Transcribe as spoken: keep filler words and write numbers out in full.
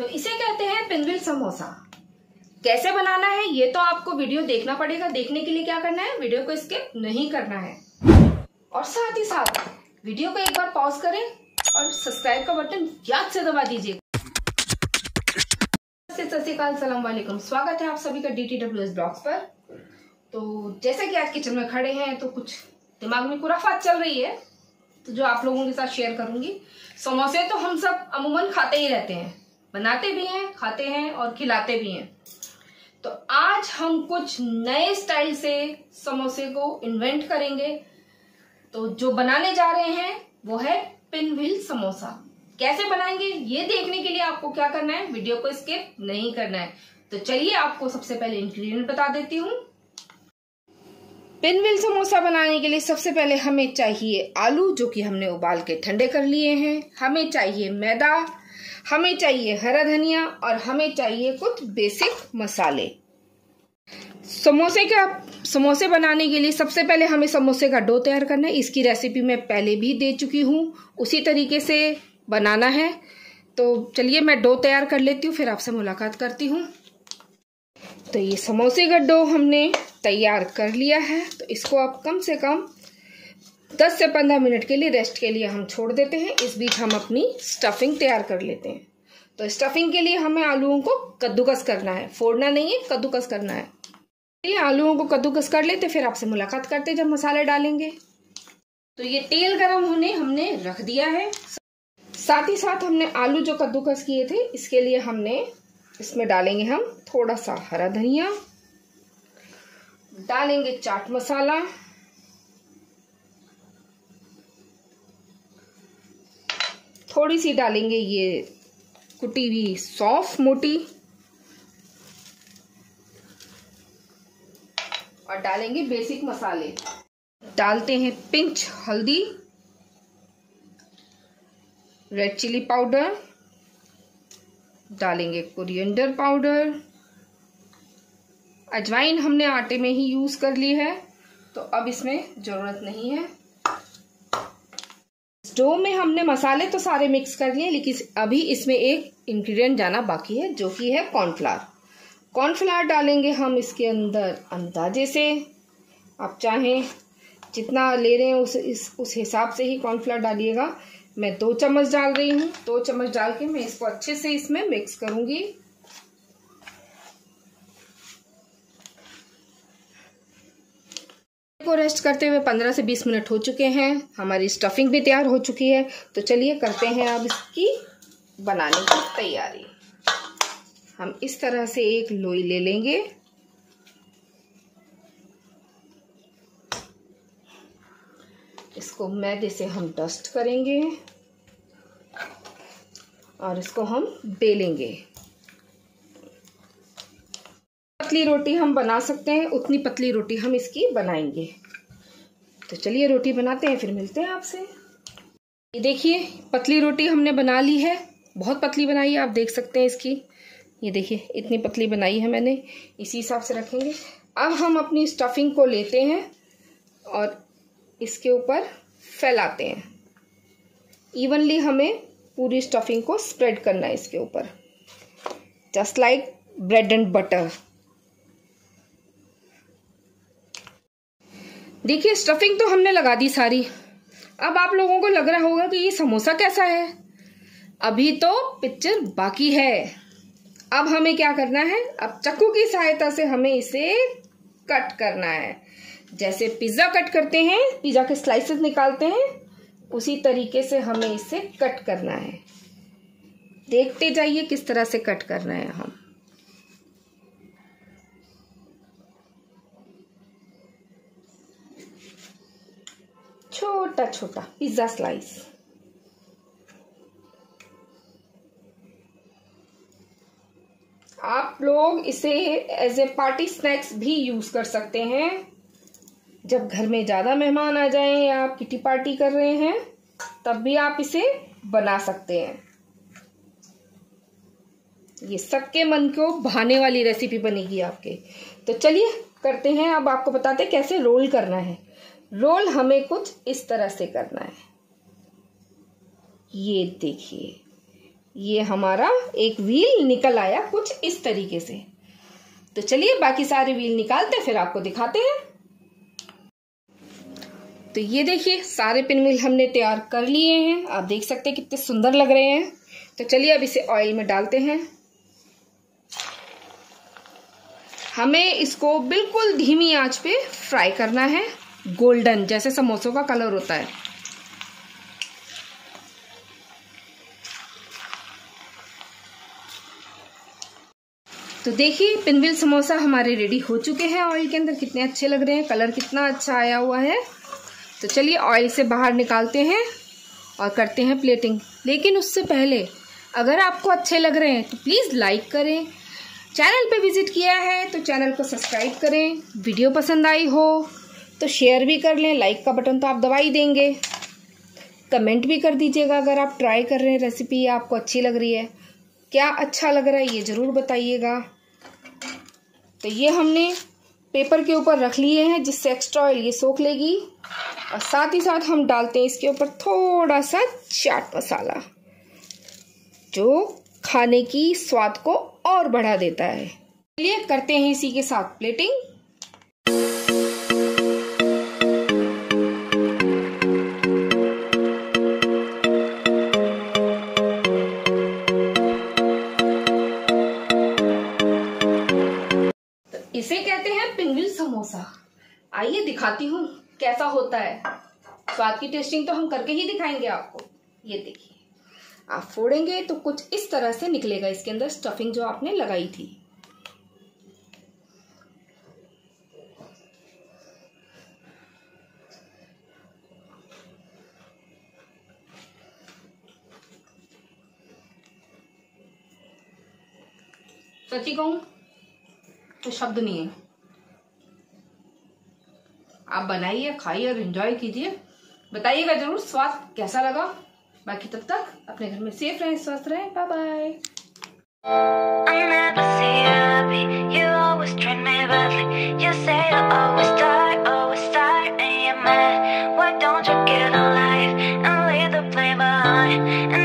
तो इसे कहते हैं पिनविल समोसा। कैसे बनाना है ये तो आपको वीडियो देखना पड़ेगा। देखने के लिए क्या करना है, वीडियो को स्किप नहीं करना है और साथ ही साथ वीडियो को एक बार पॉज करें और सब्सक्राइब का बटन याद से दबा दीजिए। सत श्री अकाल, सलाम वालेकुम, स्वागत है आप सभी का डीटीडब्ल्यूएस ब्लॉग्स पर। तो जैसे कि आज किचन में खड़े हैं तो कुछ दिमाग में खुराफात चल रही है तो जो आप लोगों के साथ शेयर करूंगी। समोसे तो हम सब अमूमन खाते ही रहते हैं, बनाते भी हैं, खाते हैं और खिलाते भी हैं। तो आज हम कुछ नए स्टाइल से समोसे को इन्वेंट करेंगे। तो जो बनाने जा रहे हैं वो है पिनव्हील समोसा। कैसे बनाएंगे ये देखने के लिए आपको क्या करना है, वीडियो को स्किप नहीं करना है। तो चलिए आपको सबसे पहले इंग्रेडिएंट बता देती हूँ। पिनव्हील समोसा बनाने के लिए सबसे पहले हमें चाहिए आलू, जो कि हमने उबाल के ठंडे कर लिए हैं। हमें चाहिए मैदा, हमें चाहिए हरा धनिया और हमें चाहिए कुछ बेसिक मसाले। समोसे का समोसे बनाने के लिए सबसे पहले हमें समोसे का डो तैयार करना है। इसकी रेसिपी मैं पहले भी दे चुकी हूँ, उसी तरीके से बनाना है। तो चलिए मैं डो तैयार कर लेती हूँ, फिर आपसे मुलाकात करती हूँ। तो ये समोसे का डो हमने तैयार कर लिया है। तो इसको आप कम से कम दस से पंद्रह मिनट के लिए रेस्ट के लिए हम छोड़ देते हैं। इस बीच हम अपनी स्टफिंग तैयार कर लेते हैं। तो स्टफिंग के लिए हमें आलूओं को कद्दूकस करना है, फोड़ना नहीं है, कद्दूकस करना है। ये आलूओं को कद्दूकस कर लेते, फिर आपसे मुलाकात करते जब मसाले डालेंगे। तो ये तेल गरम होने हमने रख दिया है। साथ ही साथ हमने आलू जो कद्दूकस किए थे इसके लिए हमने इसमें डालेंगे हम थोड़ा सा हरा धनिया, डालेंगे चाट मसाला, थोड़ी सी डालेंगे ये कुटी हुई सौंफ मोटी और डालेंगे बेसिक मसाले। डालते हैं पिंच हल्दी, रेड चिली पाउडर, डालेंगे कोरिएंडर पाउडर। अजवाइन हमने आटे में ही यूज कर ली है तो अब इसमें जरूरत नहीं है। डो में हमने मसाले तो सारे मिक्स कर लिए लेकिन अभी इसमें एक इंग्रेडिएंट जाना बाकी है जो कि है कॉर्नफ्लावर। कॉर्नफ्लावर डालेंगे हम इसके अंदर अंदाजे से, आप चाहें जितना ले रहे हैं उस इस, उस हिसाब से ही कॉर्नफ्लावर डालिएगा। मैं दो चम्मच डाल रही हूँ। दो चम्मच डाल के मैं इसको अच्छे से इसमें मिक्स करूँगी। को रेस्ट करते हुए पंद्रह से बीस मिनट हो चुके हैं। हमारी स्टफिंग भी तैयार हो चुकी है। तो चलिए करते हैं अब इसकी बनाने की तैयारी। हम इस तरह से एक लोई ले लेंगे इसको मैदे से हम डस्ट करेंगे और इसको हम बेलेंगे। पतली रोटी हम बना सकते हैं, उतनी पतली रोटी हम इसकी बनाएंगे। तो चलिए रोटी बनाते हैं फिर मिलते हैं आपसे। ये देखिए पतली रोटी हमने बना ली है, बहुत पतली बनाई है, आप देख सकते हैं इसकी। ये देखिए इतनी पतली बनाई है मैंने, इसी हिसाब से रखेंगे। अब हम अपनी स्टफिंग को लेते हैं और इसके ऊपर फैलाते हैं। इवनली हमें पूरी स्टफिंग को स्प्रेड करना है इसके ऊपर, just like bread and butter. देखिए स्टफिंग तो हमने लगा दी सारी। अब आप लोगों को लग रहा होगा कि ये समोसा कैसा है, अभी तो पिक्चर बाकी है। अब हमें क्या करना है, अब चाकू की सहायता से हमें इसे कट करना है। जैसे पिज्ज़ा कट करते हैं, पिज्ज़ा के स्लाइसेस निकालते हैं, उसी तरीके से हमें इसे कट करना है। देखते जाइए किस तरह से कट करना है। हम छोटा छोटा पिज्जा स्लाइस। आप लोग इसे एज ए पार्टी स्नैक्स भी यूज कर सकते हैं। जब घर में ज्यादा मेहमान आ जाएं या आप किटी पार्टी कर रहे हैं तब भी आप इसे बना सकते हैं। ये सबके मन को भाने वाली रेसिपी बनेगी आपके। तो चलिए करते हैं, अब आपको बताते हैं कैसे रोल करना है। रोल हमें कुछ इस तरह से करना है। ये देखिए ये हमारा एक व्हील निकल आया कुछ इस तरीके से। तो चलिए बाकी सारे व्हील निकालते फिर आपको दिखाते हैं। तो ये देखिए सारे पिन व्हील हमने तैयार कर लिए हैं, आप देख सकते हैं कितने सुंदर लग रहे हैं। तो चलिए अब इसे ऑयल में डालते हैं। हमें इसको बिल्कुल धीमी आंच पे फ्राई करना है, गोल्डन जैसे समोसों का कलर होता है। तो देखिए पिनव्हील समोसा हमारे रेडी हो चुके हैं, ऑयल के अंदर कितने अच्छे लग रहे हैं, कलर कितना अच्छा आया हुआ है। तो चलिए ऑयल से बाहर निकालते हैं और करते हैं प्लेटिंग। लेकिन उससे पहले अगर आपको अच्छे लग रहे हैं तो प्लीज़ लाइक करें, चैनल पे विजिट किया है तो चैनल को सब्सक्राइब करें, वीडियो पसंद आई हो तो शेयर भी कर लें, लाइक का बटन तो आप दबा ही देंगे, कमेंट भी कर दीजिएगा अगर आप ट्राई कर रहे हैं रेसिपी, आपको अच्छी लग रही है, क्या अच्छा लग रहा है ये ज़रूर बताइएगा। तो ये हमने पेपर के ऊपर रख लिए हैं जिससे एक्स्ट्रा ऑयल ये सोख लेगी, और साथ ही साथ हम डालते हैं इसके ऊपर थोड़ा सा चाट मसाला जो खाने की स्वाद को और बढ़ा देता है। चलिए करते हैं इसी के साथ प्लेटिंग। तो इसे कहते हैं पिनव्हील समोसा। आइए दिखाती हूँ कैसा होता है, स्वाद की टेस्टिंग तो हम करके ही दिखाएंगे आपको। ये देखिए आप फोड़ेंगे तो कुछ इस तरह से निकलेगा, इसके अंदर स्टफिंग जो आपने लगाई थी। सच्ची कहूं तो शब्द नहीं है, आप बनाइए, खाइए और एंजॉय कीजिए, बताइएगा जरूर स्वाद कैसा लगा। बाकी तब तक अपने घर में सेफ रहें, स्वस्थ रहें, बाय बाय।